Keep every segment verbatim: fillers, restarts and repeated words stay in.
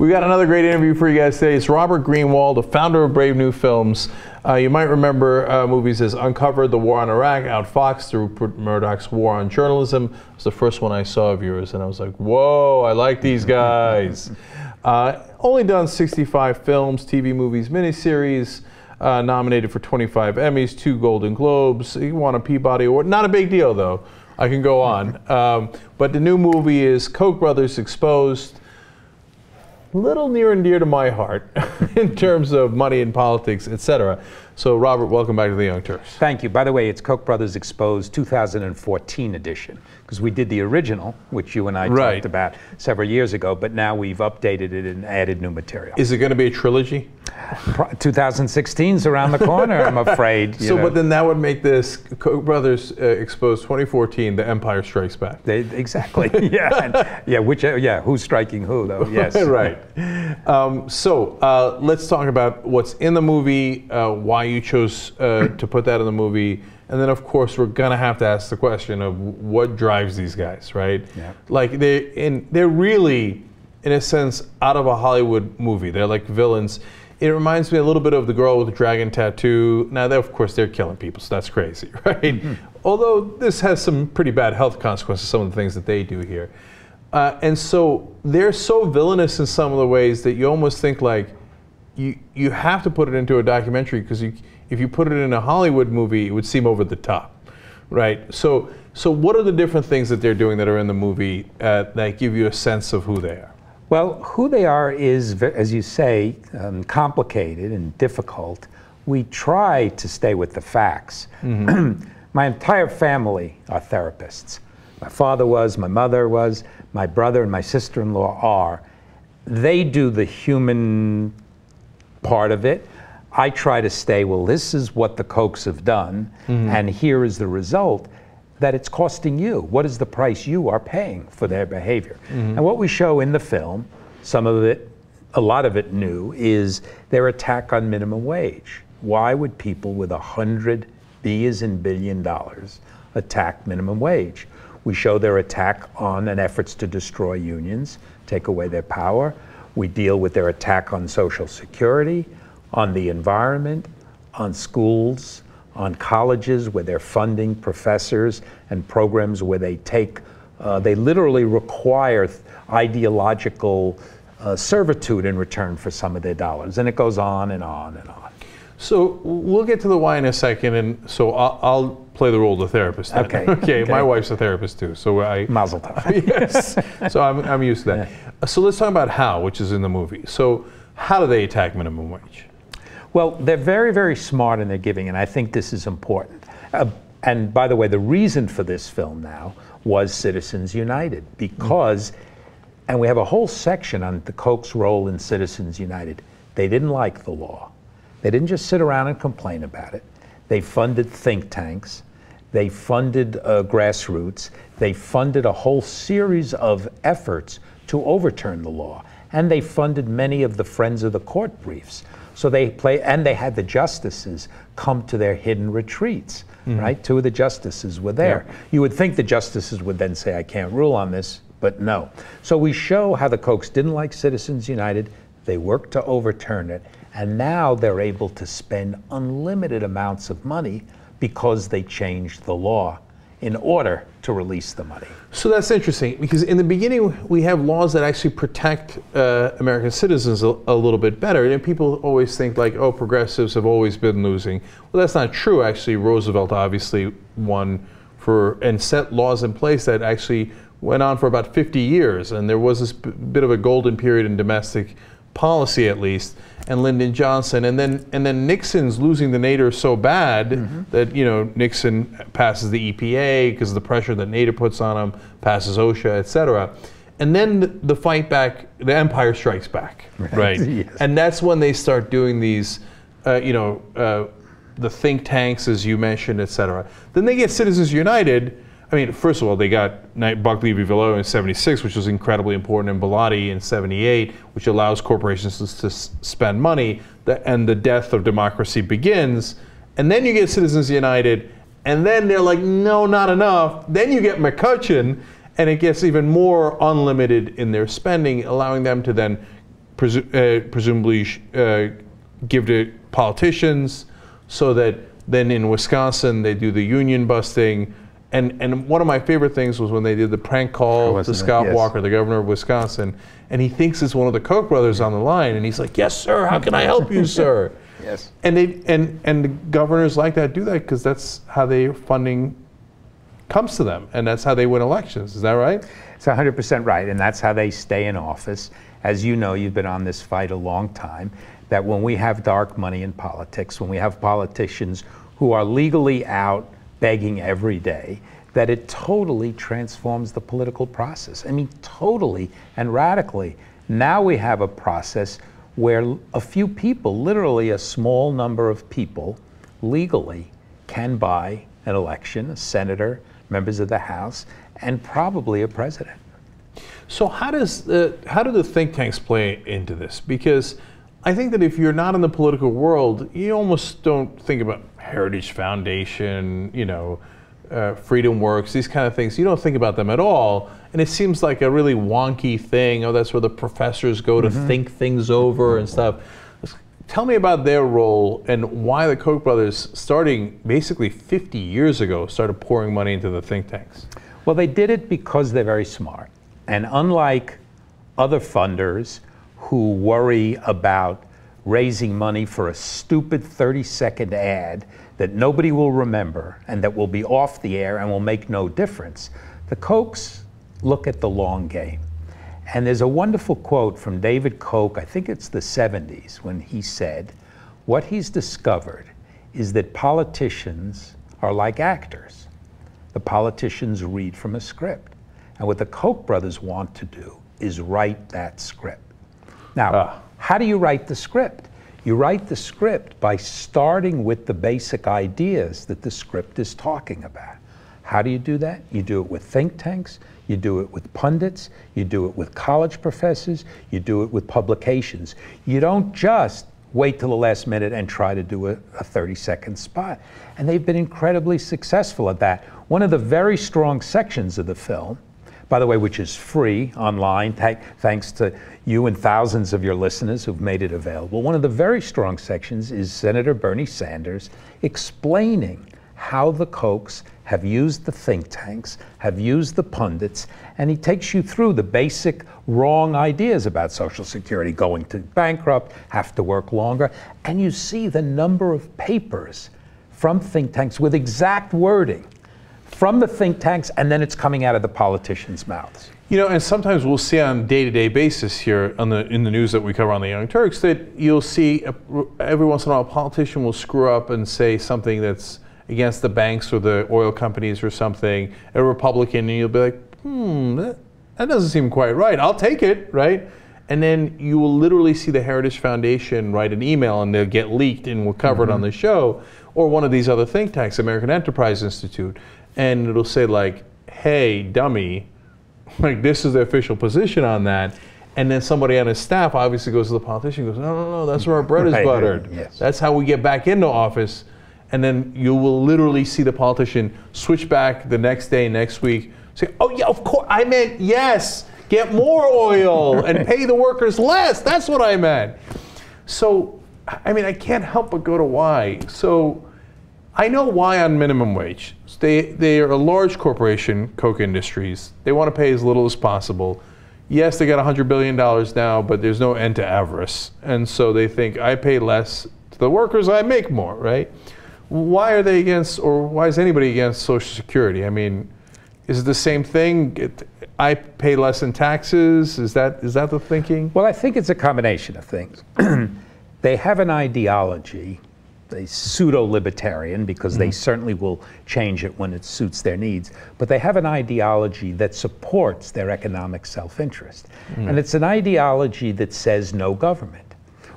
We've got another great interview for you guys today. It's Robert Greenwald, the founder of Brave New Films. Uh, you might remember uh, movies as Uncovered, The War on Iraq, Outfoxed, Rupert Murdoch's War on Journalism. It was the first one I saw of yours, and I was like, whoa, I like these guys. Uh, only done sixty-five films, T V movies, miniseries, uh, nominated for twenty-five Emmys, two Golden Globes. You won a Peabody Award. Not a big deal, though. I can go on. Um, but the new movie is Koch Brothers Exposed. Little near and dear to my heart in terms of money and politics, et cetera. So, Robert, welcome back to the Young Turks. Thank you. By the way, it's Koch Brothers Exposed two thousand fourteen edition, because we did the original, which you and I right. talked about several years ago, but now we've updated it and added new material. Is it going to be a trilogy? twenty sixteen's around the corner, I'm afraid. So, know. But then that would make this Koch Brothers uh, Exposed twenty fourteen, The Empire Strikes Back. They, exactly. yeah. And, yeah. Which? Uh, yeah. Who's striking who, though? Yes. right. Um, so uh, let's talk about what's in the movie, uh, why you chose uh, to put that in the movie, and then of course we're gonna have to ask the question of what drives these guys, right? Yeah. Like they in they're really, in a sense, out of a Hollywood movie. They're like villains. It reminds me a little bit of The Girl with the Dragon Tattoo. Now, they, of course, they're killing people, so that's crazy, right? Mm-hmm. Although this has some pretty bad health consequences, some of the things that they do here. Uh, and so they're so villainous in some of the ways that you almost think like you you have to put it into a documentary, because you, if you put it in a Hollywood movie, it would seem over the top, right? So so what are the different things that they're doing that are in the movie uh, that give you a sense of who they are? Well, who they are is, as you say, um, complicated and difficult. We try to stay with the facts. Mm-hmm. My entire family are therapists. My father was, my mother was, my brother and my sister-in-law are. They do the human part of it. I try to stay, well, this is what the Kochs have done, mm-hmm. and here is the result that it's costing you. What is the price you are paying for their behavior? Mm-hmm. And what we show in the film, some of it, a lot of it new, is their attack on minimum wage. Why would people with a hundred B as in billion dollars attack minimum wage? We show their attack on and efforts to destroy unions, take away their power. We deal with their attack on Social Security, on the environment, on schools, on colleges where they're funding professors and programs where they take, uh, they literally require ideological uh, servitude in return for some of their dollars. And it goes on and on and on. So we'll get to the why in a second, and so I'll, I'll play the role of the therapist then. Okay. okay. Okay, my wife's a therapist too, so I... Mazel tov. Yes, so I'm, I'm used to that. Yeah. So let's talk about how, which is in the movie. So how do they attack minimum wage? Well, they're very, very smart in their giving, and I think this is important. Uh, and by the way, the reason for this film now was Citizens United, because, and we have a whole section on the Koch's role in Citizens United. They didn't like the law. They didn't just sit around and complain about it. They funded think tanks. They funded uh, grassroots. They funded a whole series of efforts to overturn the law. And they funded many of the Friends of the Court briefs. So they play, and they had the justices come to their hidden retreats, mm-hmm. right? Two of the justices were there. Yep. You would think the justices would then say, I can't rule on this, but no. So we show how the Kochs didn't like Citizens United. They worked to overturn it. And now they're able to spend unlimited amounts of money because they changed the law in order to release the money. So that's interesting, because in the beginning we have laws that actually protect uh, American citizens a, a little bit better. And people always think like, oh, progressives have always been losing. Well, that's not true, actually. Roosevelt obviously won for and set laws in place that actually went on for about fifty years. And there was this b bit of a golden period in domestic policy, at least, and Lyndon Johnson, and then and then Nixon's losing the nadir so bad mm-hmm. that you know Nixon passes the E P A because of the pressure that nadir puts on him, passes OSHA, et cetera, and then the fight back, the Empire Strikes Back, right? right? Yes. And that's when they start doing these, uh, you know, uh, the think tanks, as you mentioned, et cetera. Then they get Citizens United. I mean, first of all, they got Buckley v. Valeo in seventy-six, which was incredibly important, and Bellotti in seventy-eight, which allows corporations to, to spend money, the, and the death of democracy begins. And then you get Citizens United, and then they're like, no, not enough. Then you get McCutcheon, and it gets even more unlimited in their spending, allowing them to then presu uh, presumably uh, give to politicians, so that then in Wisconsin they do the union busting. And, and one of my favorite things was when they did the prank call to Scott yes. Walker, the governor of Wisconsin, and he thinks it's one of the Koch brothers on the line, and he's like, yes, sir, how can I help you, sir? Yes. And, they, and, and the governors like that do that because that's how their funding comes to them, and that's how they win elections. Is that right? It's one hundred percent right, and that's how they stay in office. As you know, you've been on this fight a long time, that when we have dark money in politics, when we have politicians who are legally out begging every day, that it totally transforms the political process. I mean, totally and radically. Now we have a process where a few people, literally a small number of people, legally can buy an election, a senator, members of the House, and probably a president. So how does the, how do the think tanks play into this? Because I think that if you're not in the political world, you almost don't think about Heritage Foundation, you know, uh, Freedom Works, these kind of things. You don't think about them at all, and it seems like a really wonky thing. Oh, that's where the professors go mm-hmm. to think things over and stuff. Tell me about their role and why the Koch brothers, starting basically fifty years ago, started pouring money into the think tanks. Well, they did it because they're very smart, and unlike other funders who worry about raising money for a stupid thirty second ad that nobody will remember and that will be off the air and will make no difference, the Kochs look at the long game. And there's a wonderful quote from David Koch, I think it's the seventies, when he said, what he's discovered is that politicians are like actors. The politicians read from a script. And what the Koch brothers want to do is write that script. Now, uh. how do you write the script? You write the script by starting with the basic ideas that the script is talking about. How do you do that? You do it with think tanks, you do it with pundits, you do it with college professors, you do it with publications. You don't just wait till the last minute and try to do a thirty second spot. And they've been incredibly successful at that. One of the very strong sections of the film, by the way, which is free online, th thanks to you and thousands of your listeners who've made it available. One of the very strong sections is Senator Bernie Sanders explaining how the Kochs have used the think tanks, have used the pundits, and he takes you through the basic wrong ideas about Social Security, going to bankrupt, have to work longer, and you see the number of papers from think tanks with exact wording from the think tanks, and then it's coming out of the politicians' mouths. You know, and sometimes we'll see on a day-to-day basis here on the, in the news that we cover on the Young Turks, that you'll see a, every once in a while a politician will screw up and say something that's against the banks or the oil companies or something, a Republican, and you'll be like, hmm, that, that doesn't seem quite right. I'll take it, right? And then you will literally see the Heritage Foundation write an email, and they'll get leaked, and we'll cover mm-hmm. it on the show, or one of these other think tanks, American Enterprise Institute. And it'll say, like, hey, dummy, like, this is the official position on that. And then somebody on his staff obviously goes to the politician and goes, no, no, no, that's where our bread is buttered. Yes. That's how we get back into office. And then you will literally see the politician switch back the next day, next week, say, oh, yeah, of course, I meant yes, get more oil right. and pay the workers less. That's what I meant. So, I mean, I can't help but go to why. So I know why on minimum wage. They, they are a large corporation, Koch Industries. They want to pay as little as possible. Yes, they got one hundred billion dollars now, but there's no end to avarice. And so they think, I pay less to the workers, I make more, right? Why are they against, or why is anybody against Social Security? I mean, is it the same thing? It, I pay less in taxes? Is that, is that the thinking? Well, I think it's a combination of things. They have an ideology, a pseudo-libertarian, because they certainly will change it when it suits their needs, but they have an ideology that supports their economic self-interest. Mm. And it's an ideology that says no government.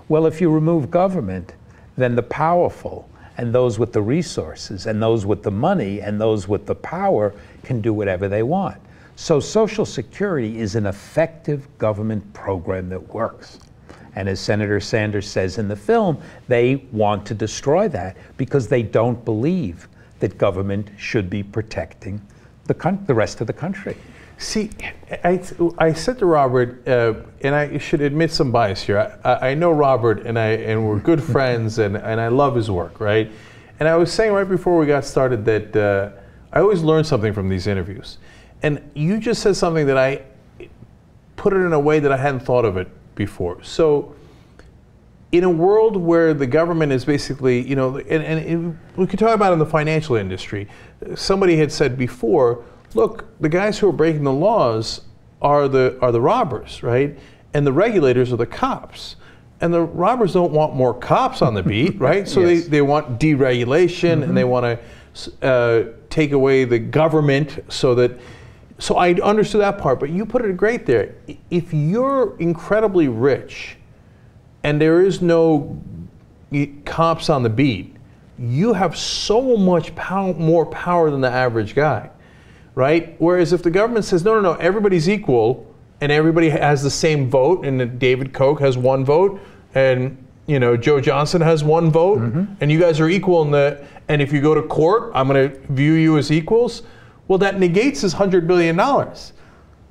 Well, if you remove government, then the powerful and those with the resources and those with the money and those with the power can do whatever they want. So Social Security is an effective government program that works. And as Senator Sanders says in the film, they want to destroy that because they don't believe that government should be protecting the, con the rest of the country. See, I, I said to Robert, uh, and I should admit some bias here. I, I know Robert, and I and we're good friends, and, and I love his work, right? And I was saying right before we got started that uh, I always learn something from these interviews. And you just said something that I put it in a way that I hadn't thought of it before. So, in a world where the government is basically, you know, and, and it, we could talk about in the financial industry, somebody had said before, look, the guys who are breaking the laws are the are the robbers, right? And the regulators are the cops. And the robbers don't want more cops on the beat, right? So yes. they, they want deregulation, mm-hmm. and they want to uh, take away the government so that, so I understood that part, but you put it great there. If you're incredibly rich and there is no cops on the beat, you have so much pow- more power than the average guy. Right? Whereas if the government says, no, no, no, everybody's equal and everybody has the same vote, and David Koch has one vote, and you know Joe Johnson has one vote, mm-hmm. and you guys are equal in the, and if you go to court, I'm going to view you as equals, well, that negates his one hundred billion dollars.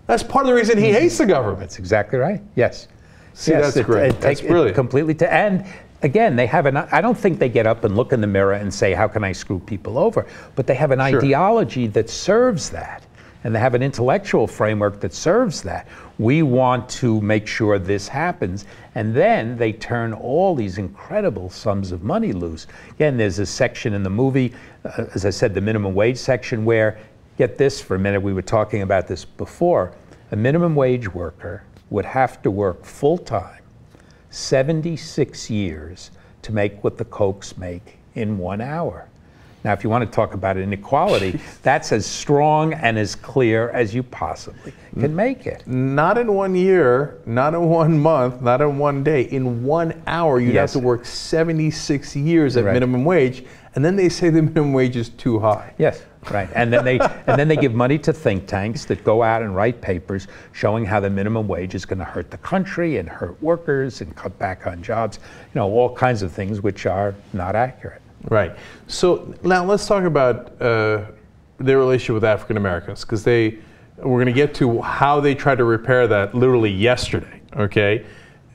That's part of the reason he mm-hmm. hates the government. That's exactly right. Yes. See, yes, that's it, great. It, it that's take, brilliant. It completely to, and again, they have an, I don't think they get up and look in the mirror and say, how can I screw people over? But they have an sure. ideology that serves that. And they have an intellectual framework that serves that. We want to make sure this happens. And then they turn all these incredible sums of money loose. Again, there's a section in the movie, uh, as I said, the minimum wage section where, get this for a minute, we were talking about this before, a minimum wage worker would have to work full-time seventy-six years to make what the Kochs make in one hour. Now, if you want to talk about inequality, that's as strong and as clear as you possibly can make it. Not in one year, not in one month, not in one day. In one hour, you'd yes. have to work seventy-six years at right. minimum wage, and then they say the minimum wage is too high. Yes, right. And then they and then they give money to think tanks that go out and write papers showing how the minimum wage is going to hurt the country and hurt workers and cut back on jobs, you know, all kinds of things which are not accurate. Right. So now let's talk about uh, their relationship with African Americans, because they, we're going to get to how they tried to repair that literally yesterday. Okay,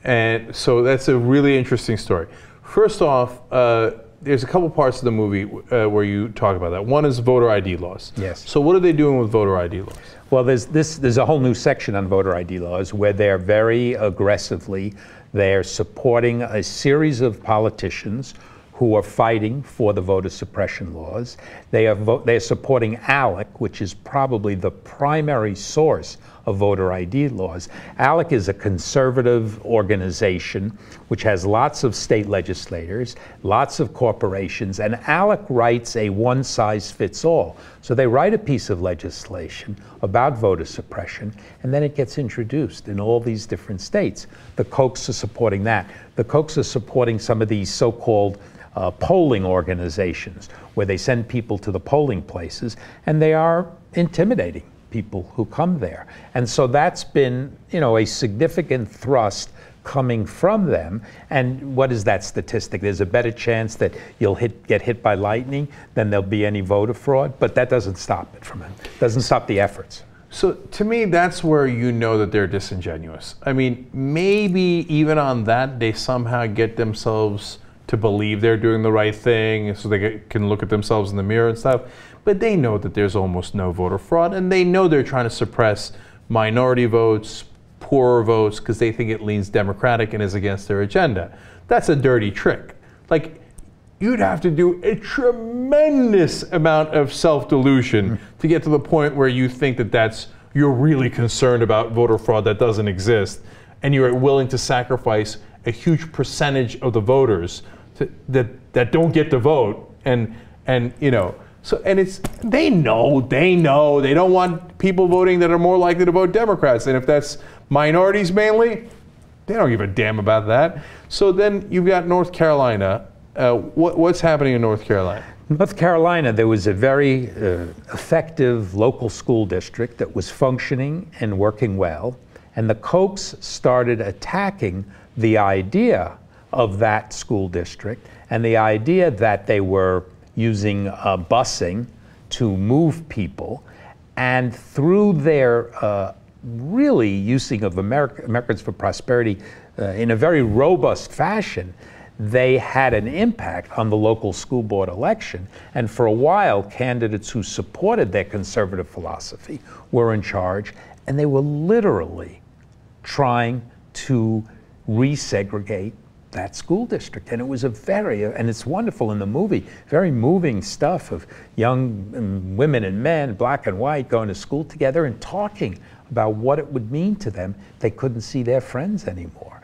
and so that's a really interesting story. First off, uh, there's a couple parts of the movie uh, where you talk about that. One is voter I D laws. Yes. So what are they doing with voter I D laws? Well, there's this. There's a whole new section on voter I D laws where they're very aggressively, they're supporting a series of politicians who are fighting for the voter suppression laws. They are, vo they are supporting ALEC, which is probably the primary source of voter I D laws. ALEC is a conservative organization which has lots of state legislators, lots of corporations, and ALEC writes a one-size-fits-all. So they write a piece of legislation about voter suppression, and then it gets introduced in all these different states. The Kochs are supporting that. The Kochs are supporting some of these so-called Uh, polling organizations, where they send people to the polling places, and they are intimidating people who come there. And so that's been, you know, a significant thrust coming from them. And what is that statistic? There's a better chance that you'll hit, get hit by lightning than there'll be any voter fraud, but that doesn't stop it from it. Doesn't stop the efforts. So to me, that's where you know that they're disingenuous. I mean, maybe even on that, they somehow get themselves to believe they're doing the right thing so they can look at themselves in the mirror and stuff. But they know that there's almost no voter fraud, and they know they're trying to suppress minority votes, poorer votes, because they think it leans Democratic and is against their agenda. That's a dirty trick. Like, you'd have to do a tremendous amount of self-delusion mm-hmm. to get to the point where you think that that's, you're really concerned about voter fraud that doesn't exist, and you're willing to sacrifice a huge percentage of the voters to, that that don't get to vote, and and you know so and it's they know they know they don't want people voting that are more likely to vote Democrats, and if that's minorities mainly, they don't give a damn about that. So then you've got North Carolina. Uh, what what's happening in North Carolina? North Carolina, there was a very uh, effective local school district that was functioning and working well, and the Kochs started attacking the idea of that school district and the idea that they were using uh, busing to move people And through their uh, really using of America, Americans for Prosperity uh, in a very robust fashion, they had an impact on the local school board election. And for a while, candidates who supported their conservative philosophy were in charge, and they were literally trying to resegregate that school district. And it was a very, and it's wonderful in the movie, very moving stuff of young women and men, black and white, going to school together and talking about what it would mean to them. They couldn't see their friends anymore.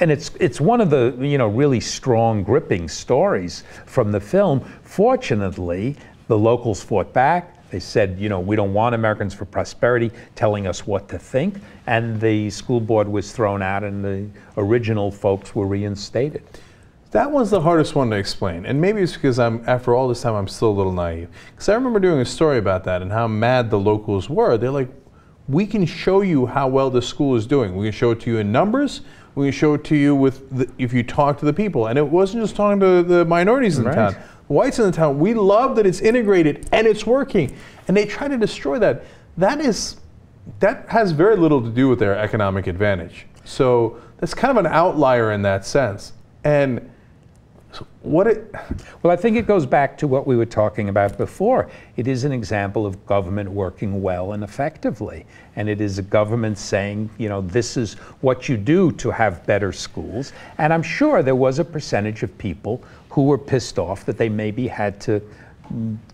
And it's, it's one of the, you know, really strong, gripping stories from the film. Fortunately, the locals fought back. They said, you know, we don't want Americans for Prosperity telling us what to think. And the school board was thrown out and the original folks were reinstated. That one's the hardest one to explain. And maybe it's because I'm, after all this time, I'm still a little naive. Because I remember doing a story about that and how mad the locals were. They're like, we can show you how well the school is doing. We can show it to you in numbers. We can show it to you with the, if you talk to the people. And it wasn't just talking to the minorities in right. the town. Whites in the town, we love that it's integrated and it's working, and they try to destroy that. That is, that has very little to do with their economic advantage. So that's kind of an outlier in that sense. And what it? Well, I think it goes back to what we were talking about before. It is an example of government working well and effectively, and it is a government saying, you know, this is what you do to have better schools. And I'm sure there was a percentage of people who were pissed off that they maybe had to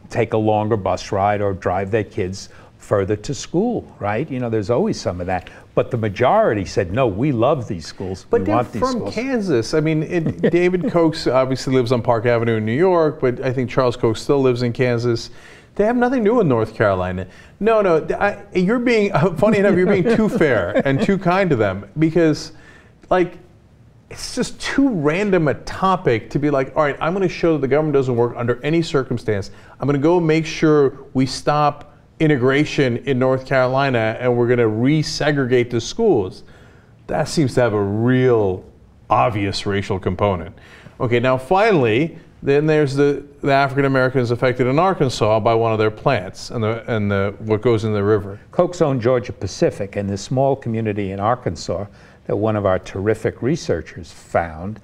take a longer bus ride or drive their kids further to school, right? You know, there's always some of that. But the majority said, no, we love these schools, but we want these schools. But from Kansas, I mean, it, David Koch obviously lives on Park Avenue in New York, but I think Charles Koch still lives in Kansas. They have nothing new in North Carolina. No, no, I, you're being, funny enough, you're being too fair and too kind to them, because, like, it's just too random a topic to be like, all right, I'm going to show that the government doesn't work under any circumstance. I'm going to go make sure we stop integration in North Carolina and we're going to resegregate the schools. That seems to have a real obvious racial component. Okay, now finally, then there's the, the African Americans affected in Arkansas by one of their plants and the, and the, what goes in the river. Koch's own Georgia Pacific and this small community in Arkansas that one of our terrific researchers found,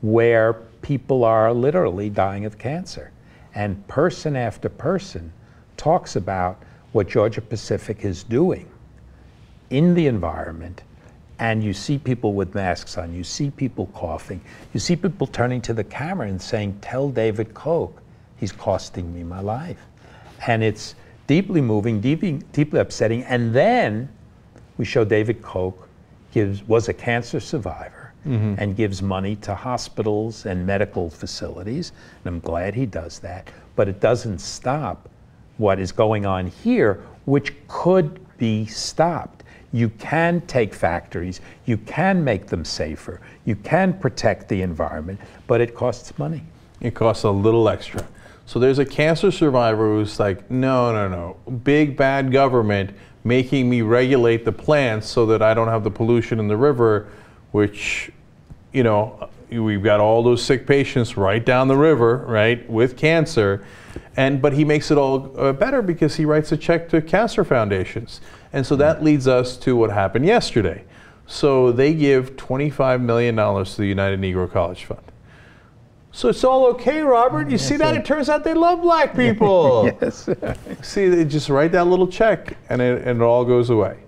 where people are literally dying of cancer. And person after person talks about what Georgia Pacific is doing in the environment. And you see people with masks on, you see people coughing, you see people turning to the camera and saying, tell David Koch, he's costing me my life. And it's deeply moving, deeply, deeply upsetting. And then we show David Koch Gives, was a cancer survivor, mm-hmm. and gives money to hospitals and medical facilities, and I'm glad he does that, but it doesn't stop what is going on here, which could be stopped. You can take factories, you can make them safer, you can protect the environment, but it costs money. It costs a little extra. So there's a cancer survivor who's like, no, no, no, big bad government making me regulate the plants so that I don't have the pollution in the river, which, you know, we've got all those sick patients right down the river, right, with cancer. And but he makes it all uh, better because he writes a check to cancer foundations. And so that leads us to what happened yesterday. So they give twenty-five million dollars to the United Negro College Fund. So it's all okay, Robert. You yes, see that? It turns out they love black people. Yes. See, they just write that little check, and it, and it all goes away.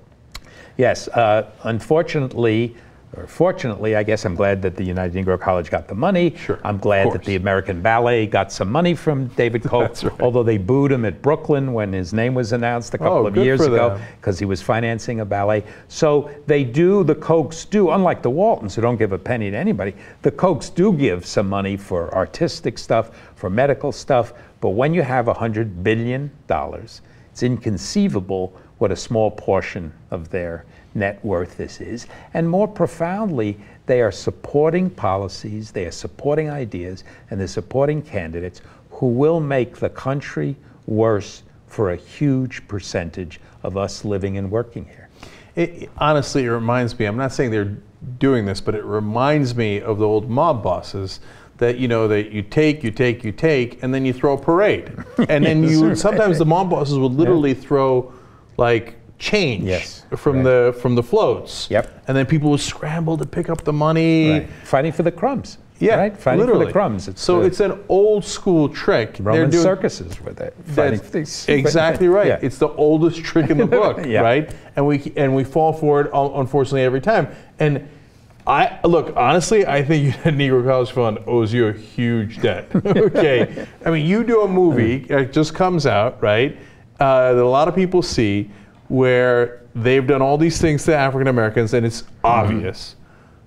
Yes. Uh, unfortunately, or fortunately, I guess I'm glad that the United Negro College got the money. Sure. I'm glad that the American Ballet got some money from David Koch, right. although they booed him at Brooklyn when his name was announced a couple oh, of years ago because he was financing a ballet. So they do, the Kochs do, unlike the Waltons who don't give a penny to anybody, the Kochs do give some money for artistic stuff, for medical stuff, but when you have one hundred billion dollars, it's inconceivable what a small portion of their net worth this is. And more profoundly, they are supporting policies, they are supporting ideas, and they're supporting candidates who will make the country worse for a huge percentage of us living and working here. It, it, honestly, it reminds me, I'm not saying they're doing this, but it reminds me of the old mob bosses that, you know, that you take, you take, you take, and then you throw a parade. And then you, sometimes the mob bosses would literally yeah. throw like change yes, from right. the from the floats. Yep. And then people would scramble to pick up the money, right. fighting for the crumbs. Yeah, right? Fighting literally. for the crumbs. It's so the, it's an old school trick. Roman They're doing, circuses with it. Fighting for these, exactly right. Yeah. It's the oldest trick in the book, yeah. right? And we and we fall for it unfortunately every time. And I look honestly, I think United Negro College Fund owes you a huge debt. Okay, I mean, you do a movie that just comes out, right? Uh, that a lot of people see, where they've done all these things to African Americans, and it's obvious.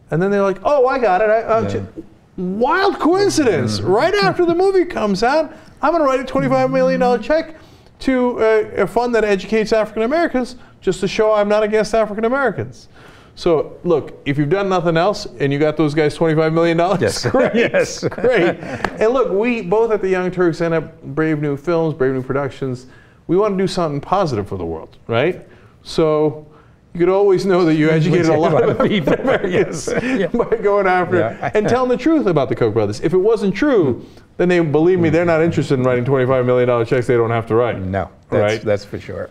Mm-hmm. And then they're like, "Oh, I got it!" I, uh, yeah. Wild coincidence! Mm-hmm. Right after the movie comes out, I'm going to write a twenty-five million dollar check to uh, a fund that educates African Americans, just to show I'm not against African Americans. So look, if you've done nothing else and you got those guys twenty-five million dollars, yes. great, yes. great. And look, we both at the Young Turks and at Brave New Films, Brave New Productions, we want to do something positive for the world, right? So you could always know that you educated a lot of people yes. yeah. by going after yeah. it and telling the truth about the Koch brothers. If it wasn't true, then they believe me, they're not interested in writing twenty-five million dollar checks they don't have to write. No, that's, right? that's for sure.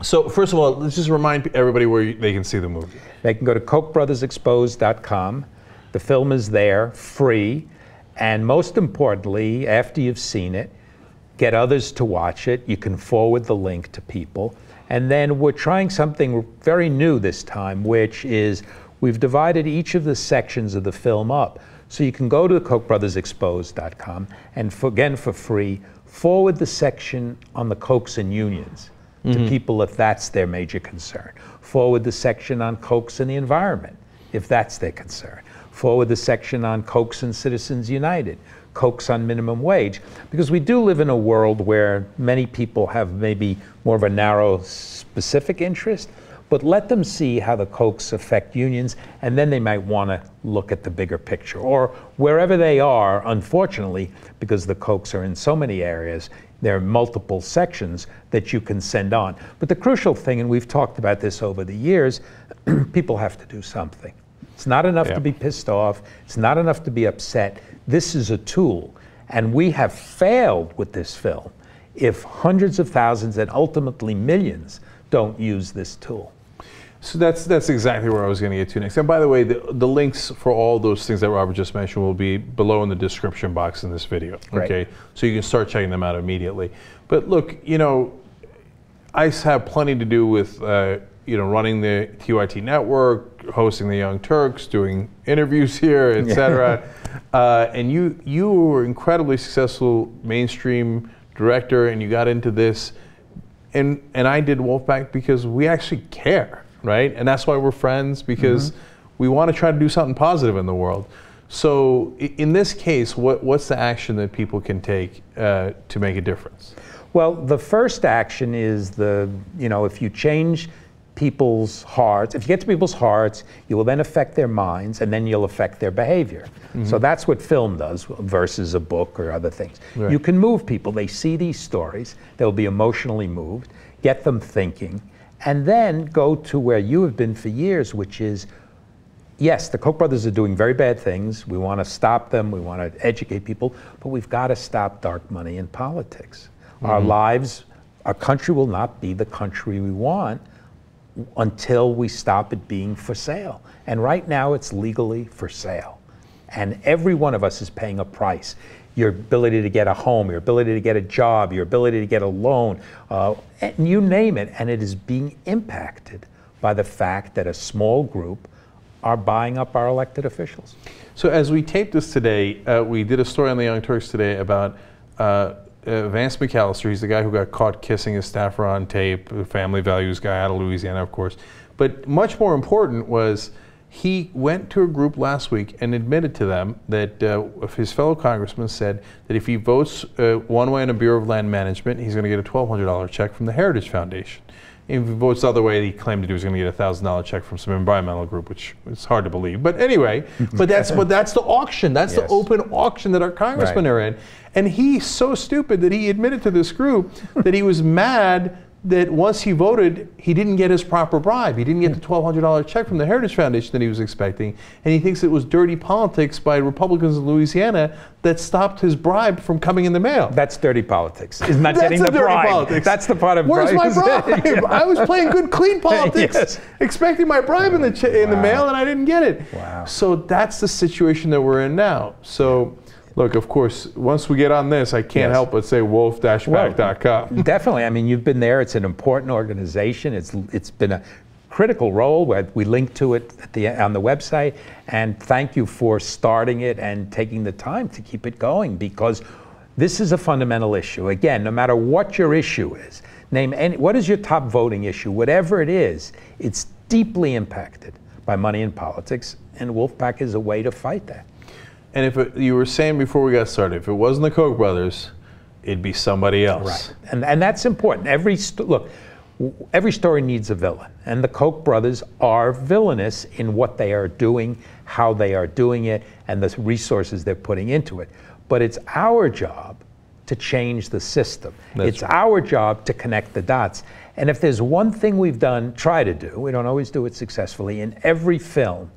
So first of all, let's just remind everybody where you, they can see the movie. They can go to Koch Brothers Exposed dot com. The film is there, free, and most importantly, after you've seen it, get others to watch it. You can forward the link to people. And then we're trying something very new this time, which is we've divided each of the sections of the film up. So you can go to Koch Brothers Exposed dot com and, for, again, for free, forward the section on the Kochs and unions to mm-hmm. people if that's their major concern. Forward the section on Kochs and the environment if that's their concern. Forward the section on Kochs and Citizens United, Kochs on minimum wage, because we do live in a world where many people have maybe more of a narrow, specific interest, but let them see how the Kochs affect unions, and then they might want to look at the bigger picture. Or wherever they are, unfortunately, because the Kochs are in so many areas, there are multiple sections that you can send on. But the crucial thing, and we've talked about this over the years, people have to do something. It's not enough yeah. to be pissed off. It's not enough to be upset. This is a tool, and we have failed with this film if hundreds of thousands and ultimately millions don't use this tool. So that's that's exactly where I was going to get to next. And by the way, the, the links for all those things that Robert just mentioned will be below in the description box in this video. Okay, right. So you can start checking them out immediately. But look, you know, I have plenty to do with uh, you know, running the T Y T network, hosting the Young Turks, doing interviews here, et cetera. Yeah. uh, and you you were incredibly successful mainstream director, and you got into this, and and I did Wolfpack because we actually care. Right, and that's why we're friends, because mm-hmm. we want to try to do something positive in the world. So, in this case, what what's the action that people can take uh, to make a difference? Well, the first action is the you know if you change people's hearts, if you get to people's hearts, you will then affect their minds, and then you'll affect their behavior. Mm-hmm. So that's what film does versus a book or other things. Right. You can move people; they see these stories, they'll be emotionally moved, get them thinking. And then go to where you have been for years, which is, yes, the Koch brothers are doing very bad things. We want to stop them. We want to educate people. But we've got to stop dark money in politics. Mm-hmm. Our lives, our country will not be the country we want until we stop it being for sale. And right now, it's legally for sale. And every one of us is paying a price. Your ability to get a home, your ability to get a job, your ability to get a loan, uh, and you name it, and it is being impacted by the fact that a small group are buying up our elected officials. So as we taped this today, uh, we did a story on the Young Turks today about uh, uh, Vance McAllister. He's the guy who got caught kissing his staffer on tape, a family values guy out of Louisiana, of course. But much more important was he went to a group last week and admitted to them that uh, his fellow congressman said that if he votes uh, one way in a Bureau of Land Management, he's going to get a twelve hundred dollar check from the Heritage Foundation. If he votes the other way, he claimed that he was going to get a one thousand dollar check from some environmental group, which is hard to believe. But anyway, but that's but that's the auction. That's yes. the open auction that our congressmen right. are in. And he's so stupid that he admitted to this group that he was mad that once he voted, he didn't get his proper bribe. He didn't get the twelve hundred dollar check from the Heritage Foundation that he was expecting. And he thinks it was dirty politics by Republicans in Louisiana that stopped his bribe from coming in the mail. That's dirty politics. It's not getting the bribe. Politics. That's the part of Where's bribe. Where's my bribe? Yeah. I was playing good, clean politics, yes. expecting my bribe in the, ch in wow. the mail, and I didn't get it. Wow. So that's the situation that we're in now. So. Look, of course, once we get on this, I can't yes. help but say wolf pack dot com. Definitely. I mean, you've been there. It's an important organization. It's It's been a critical role. We link to it at the, on the website. And thank you for starting it and taking the time to keep it going, because this is a fundamental issue. Again, no matter what your issue is, name any, what is your top voting issue, whatever it is, it's deeply impacted by money and politics. And Wolfpack is a way to fight that. And if it, you were saying before we got started, if it wasn't the Koch brothers, it'd be somebody else. Right, and and that's important. Every st look, w every story needs a villain, and the Koch brothers are villainous in what they are doing, how they are doing it, and the resources they're putting into it. But it's our job to change the system. That's it's right. our job to connect the dots. And if there's one thing we've done, try to do, we don't always do it successfully in every film.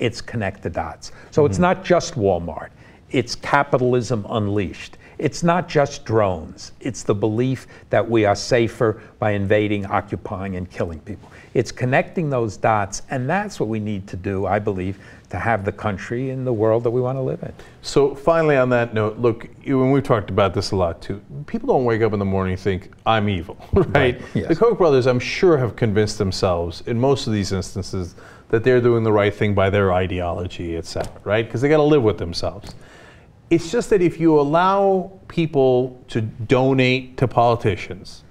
It's connect the dots. So mm-hmm. it's not just Walmart. It's capitalism unleashed. It's not just drones. It's the belief that we are safer by invading, occupying, and killing people. It's connecting those dots, and that's what we need to do, I believe, to have the country and the world that we want to live in. So finally on that note, look, you, and we've talked about this a lot too, people don't wake up in the morning and think, I'm evil, right? right. Yes. The Koch brothers, I'm sure, have convinced themselves, in most of these instances, that they're doing the right thing by their ideology, et cetera, right? Because they got to live with themselves. It's just that if you allow people to donate to politicians,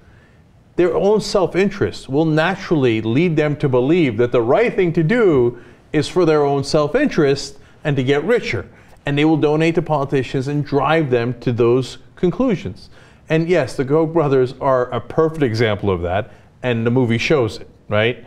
their own self-interest will naturally lead them to believe that the right thing to do is for their own self-interest and to get richer. And they will donate to politicians and drive them to those conclusions. And yes, the Koch brothers are a perfect example of that, and the movie shows it, right?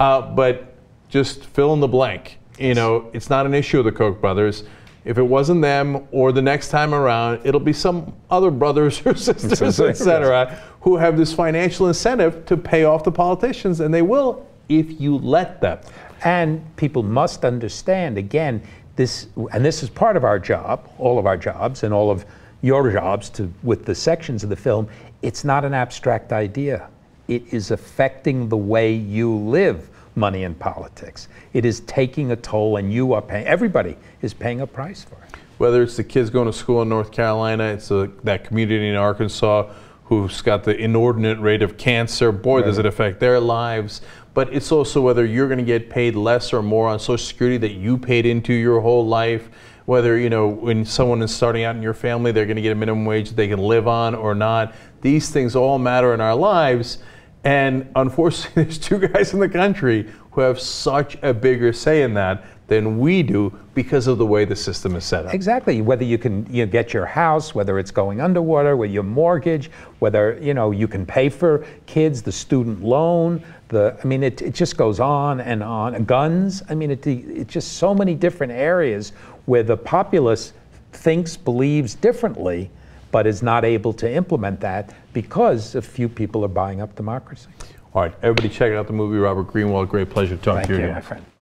Uh, but just fill in the blank. You know, it's not an issue of the Koch brothers. If it wasn't them, or the next time around, it'll be some other brothers or sisters, et cetera, who have this financial incentive to pay off the politicians, and they will if you let them. And people must understand, again, this, and this is part of our job, all of our jobs, and all of your jobs to, with the sections of the film, it's not an abstract idea. It is affecting the way you live. Money in politics. It is taking a toll, and you are paying, everybody is paying a price for it. Whether it's the kids going to school in North Carolina, it's a, that community in Arkansas who's got the inordinate rate of cancer, boy, right. does it affect their lives. But it's also whether you're going to get paid less or more on Social Security that you paid into your whole life, whether, you know, when someone is starting out in your family, they're going to get a minimum wage that they can live on or not. These things all matter in our lives. And unfortunately, there's two guys in the country who have such a bigger say in that than we do because of the way the system is set up. Exactly. Whether you can you know, get your house, whether it's going underwater, with your mortgage, whether you know you can pay for kids, the student loan, the I mean, it, it just goes on and on. Guns. I mean, it, it's just so many different areas where the populace thinks, believes differently, but is not able to implement that because a few people are buying up democracy. All right, everybody check out the movie, Robert Greenwald. Great pleasure talking to you. Thank you, my friend.